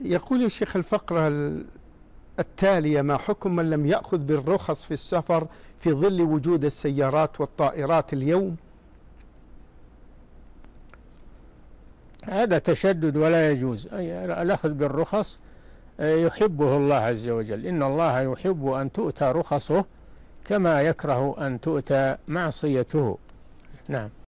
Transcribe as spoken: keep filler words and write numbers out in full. يقول الشيخ الفقرة التالية: ما حكم من لم يأخذ بالرخص في السفر في ظل وجود السيارات والطائرات اليوم؟ هذا تشدد ولا يجوز. الأخذ بالرخص يحبه الله عز وجل، إن الله يحب أن تؤتى رخصه كما يكره أن تؤتى معصيته. نعم.